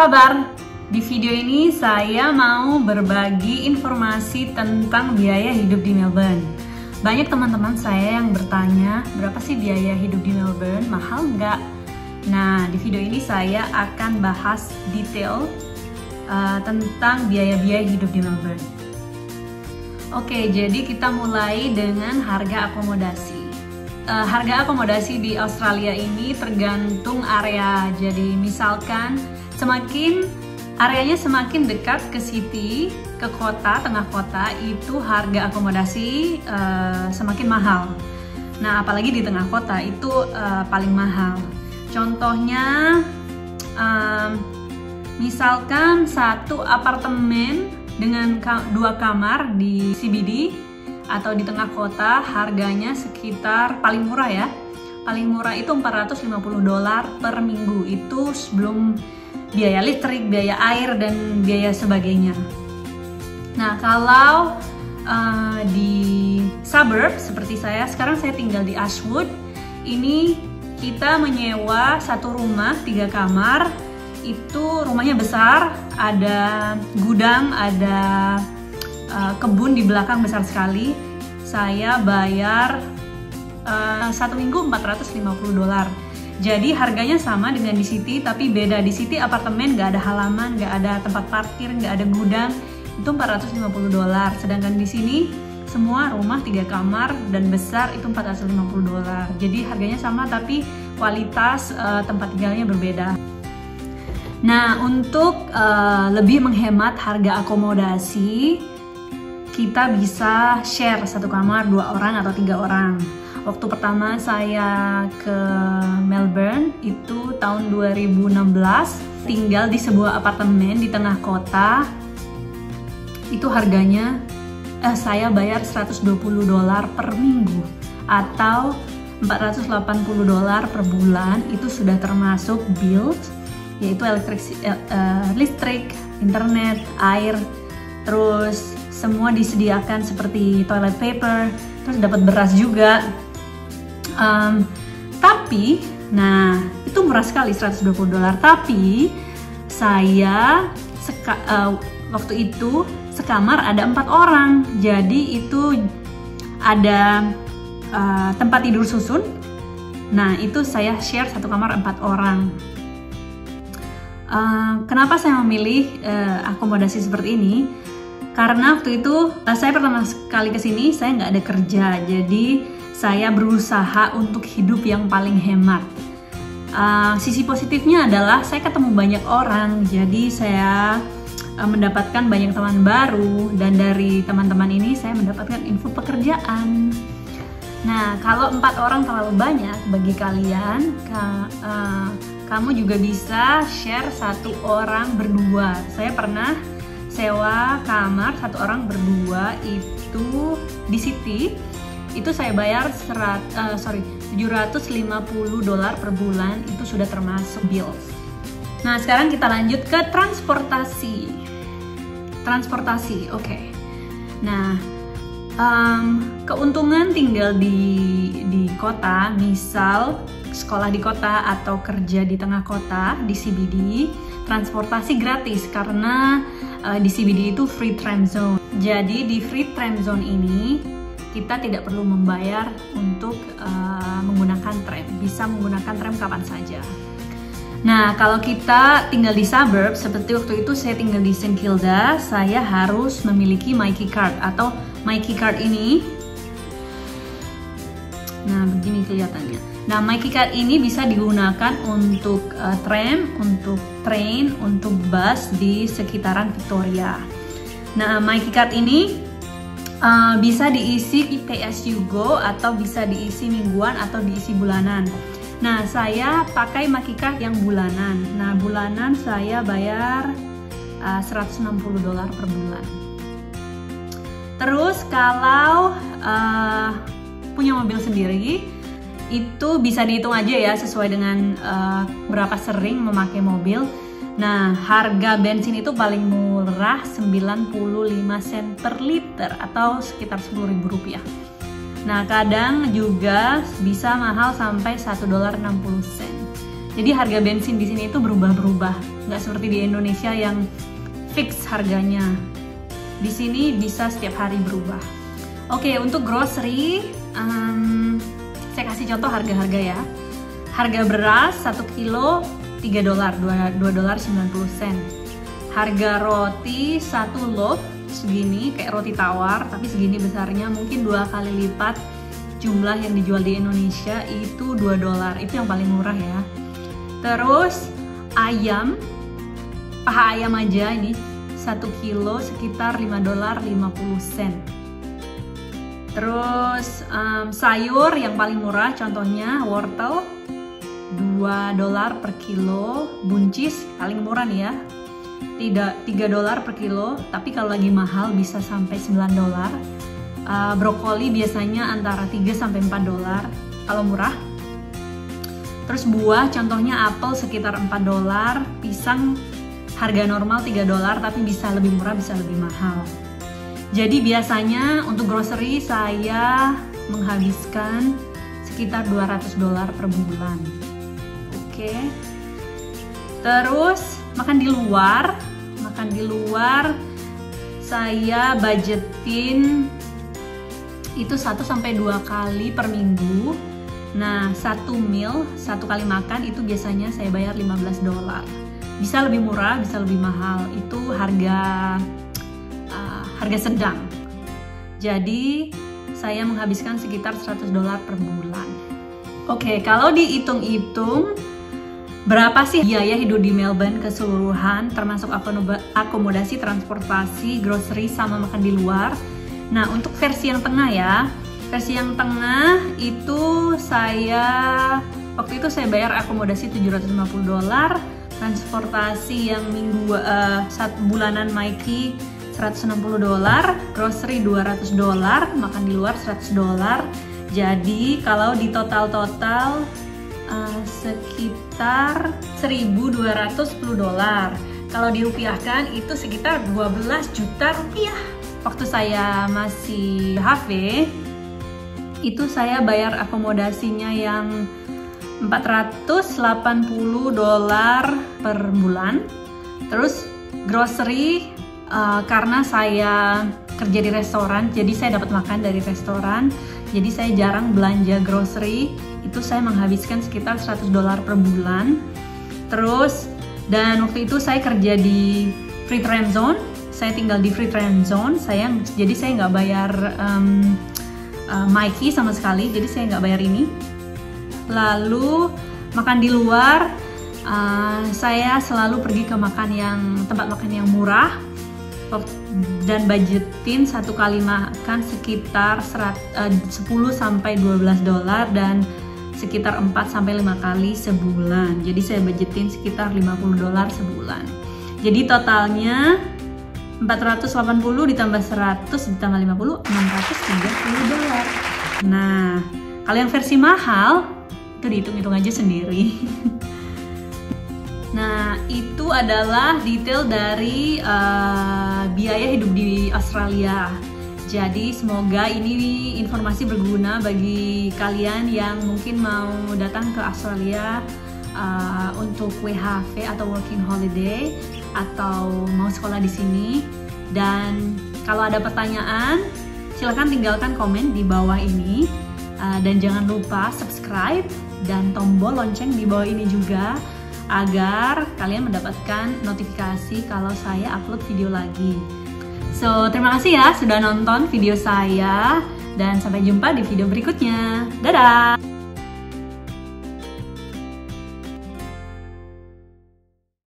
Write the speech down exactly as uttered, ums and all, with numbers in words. kabar? Di video ini saya mau berbagi informasi tentang biaya hidup di Melbourne. Banyak teman-teman saya yang bertanya, berapa sih biaya hidup di Melbourne? Mahal nggak? Nah, di video ini saya akan bahas detail uh, tentang biaya-biaya hidup di Melbourne. Oke, jadi kita mulai dengan harga akomodasi. Uh, harga akomodasi di Australia ini tergantung area. Jadi misalkan semakin areanya semakin dekat ke city, ke kota, tengah kota, itu harga akomodasi uh, semakin mahal. Nah, apalagi di tengah kota itu uh, paling mahal. Contohnya um, misalkan satu apartemen dengan dua kamar di C B D atau di tengah kota, harganya sekitar paling murah ya paling murah itu empat ratus lima puluh dolar per minggu, itu sebelum biaya listrik, biaya air, dan biaya sebagainya. Nah, kalau uh, di suburb seperti saya, sekarang saya tinggal di Ashwood, ini kita menyewa satu rumah tiga kamar. Itu rumahnya besar, ada gudang, ada kebun di belakang besar sekali. Saya bayar uh, satu minggu empat ratus lima puluh dolar. Jadi harganya sama dengan di city, tapi beda. Di city apartemen nggak ada halaman, nggak ada tempat parkir, nggak ada gudang, itu empat ratus lima puluh dolar. Sedangkan di sini semua rumah tiga kamar dan besar itu empat ratus lima puluh dolar. Jadi harganya sama, tapi kualitas uh, tempat tinggalnya berbeda. Nah, untuk uh, lebih menghemat harga akomodasi, kita bisa share satu kamar dua orang atau tiga orang. Waktu pertama saya ke Melbourne itu tahun dua ribu enam belas, tinggal di sebuah apartemen di tengah kota. Itu harganya eh, saya bayar seratus dua puluh dolar per minggu atau empat ratus delapan puluh dolar per bulan. Itu sudah termasuk bill, yaitu elektrik, eh, listrik, internet, air, terus semua disediakan seperti toilet paper, terus dapat beras juga. Um, tapi, nah itu murah sekali, seratus dua puluh dolar. Tapi saya seka, uh, waktu itu sekamar ada empat orang, jadi itu ada uh, tempat tidur susun. Nah, itu saya share satu kamar empat orang. Uh, kenapa saya memilih uh, akomodasi seperti ini? Karena waktu itu saya pertama kali kesini, saya nggak ada kerja, jadi saya berusaha untuk hidup yang paling hemat. Uh, sisi positifnya adalah saya ketemu banyak orang, jadi saya uh, mendapatkan banyak teman baru, dan dari teman-teman ini saya mendapatkan info pekerjaan. Nah, kalau empat orang terlalu banyak bagi kalian, ka, uh, kamu juga bisa share satu orang berdua. Saya pernah sewa kamar satu orang berdua itu di city, itu saya bayar serat, uh, sorry, tujuh ratus lima puluh dolar per bulan, itu sudah termasuk bill. Nah, sekarang kita lanjut ke transportasi. Transportasi, oke. Okay. Nah, um, keuntungan tinggal di di kota, misal sekolah di kota atau kerja di tengah kota di C B D, transportasi gratis karena Uh, di C B D itu free tram zone. Jadi di free tram zone ini kita tidak perlu membayar untuk uh, menggunakan tram, bisa menggunakan tram kapan saja. Nah, kalau kita tinggal di suburb seperti waktu itu saya tinggal di Saint Kilda, saya harus memiliki Myki Card atau Myki Card ini. Nah, begini kelihatannya. Nah, Myki Card ini bisa digunakan untuk uh, tram, untuk train, untuk bus di sekitaran Victoria. Nah, Myki Card ini uh, bisa diisi pay as you go atau bisa diisi mingguan atau diisi bulanan. Nah, saya pakai Myki Card yang bulanan. Nah, bulanan saya bayar uh, seratus enam puluh dolar per bulan. Terus kalau uh, punya mobil sendiri, itu bisa dihitung aja ya sesuai dengan uh, berapa sering memakai mobil. Nah, harga bensin itu paling murah sembilan puluh lima sen per liter atau sekitar sepuluh ribu rupiah. Nah, kadang juga bisa mahal sampai satu dolar enam puluh sen. Jadi harga bensin di sini itu berubah-berubah, nggak seperti di Indonesia yang fix harganya. Di sini bisa setiap hari berubah. Oke, untuk grocery, um, saya kasih contoh harga-harga ya. Harga beras satu kilo tiga dolar, dua dolar sembilan puluh sen. Harga roti satu loaf segini, kayak roti tawar, tapi segini besarnya, mungkin dua kali lipat jumlah yang dijual di Indonesia, itu dua dolar, itu yang paling murah ya. Terus ayam, paha ayam aja ini satu kilo sekitar lima dolar lima puluh sen. Terus um, sayur yang paling murah contohnya wortel dua dolar per kilo, buncis paling murah nih ya. Tidak tiga dolar per kilo, tapi kalau lagi mahal bisa sampai sembilan dolar. Uh, brokoli biasanya antara tiga sampai empat dolar kalau murah. Terus buah contohnya apel sekitar empat dolar, pisang harga normal tiga dolar, tapi bisa lebih murah, bisa lebih mahal. Jadi biasanya untuk grocery saya menghabiskan sekitar dua ratus dolar per bulan. Oke. Terus makan di luar, makan di luar saya budgetin itu satu sampai dua kali per minggu. Nah, satu meal, satu kali makan itu biasanya saya bayar lima belas dolar. Bisa lebih murah, bisa lebih mahal. Itu harga uh, harga sedang. Jadi, saya menghabiskan sekitar seratus dolar per bulan. Oke, kalau dihitung-hitung berapa sih biaya hidup di Melbourne keseluruhan, termasuk akomodasi, transportasi, grocery, sama makan di luar. Nah, untuk versi yang tengah ya. Versi yang tengah itu saya waktu itu saya bayar akomodasi tujuh ratus lima puluh dolar, transportasi yang minggu uh, satu bulanan Myki seratus enam puluh dolar, grocery dua ratus dolar, makan di luar seratus dolar. Jadi kalau di total-total uh, sekitar seribu dua ratus sepuluh dolar. Kalau dirupiahkan itu sekitar dua belas juta rupiah. Waktu saya masih W H V, itu saya bayar akomodasinya yang empat ratus delapan puluh dolar per bulan. Terus grocery, uh, karena saya kerja di restoran, jadi saya dapat makan dari restoran, jadi saya jarang belanja grocery, itu saya menghabiskan sekitar seratus dolar per bulan. Terus, dan waktu itu saya kerja di free tram zone, saya tinggal di free tram zone, saya, jadi saya nggak bayar um, Uh, Myki sama sekali, jadi saya nggak bayar ini. Lalu makan di luar, uh, saya selalu pergi ke makan yang tempat makan yang murah dan budgetin satu kali makan sekitar sepuluh sampai dua belas dolar dan sekitar empat sampai lima kali sebulan. Jadi saya budgetin sekitar lima puluh dolar sebulan. Jadi totalnya empat ratus delapan puluh ditambah seratus ditambah lima puluh, enam ratus tiga puluh dolar. Nah, kalau yang versi mahal itu dihitung-hitung aja sendiri. Nah, itu adalah detail dari uh, biaya hidup di Australia. Jadi semoga ini informasi berguna bagi kalian yang mungkin mau datang ke Australia uh, untuk W H V atau working holiday, atau mau sekolah di sini. Dan kalau ada pertanyaan, silahkan tinggalkan komen di bawah ini, dan jangan lupa subscribe dan tombol lonceng di bawah ini juga, agar kalian mendapatkan notifikasi kalau saya upload video lagi. So, terima kasih ya sudah nonton video saya, dan sampai jumpa di video berikutnya. Dadah!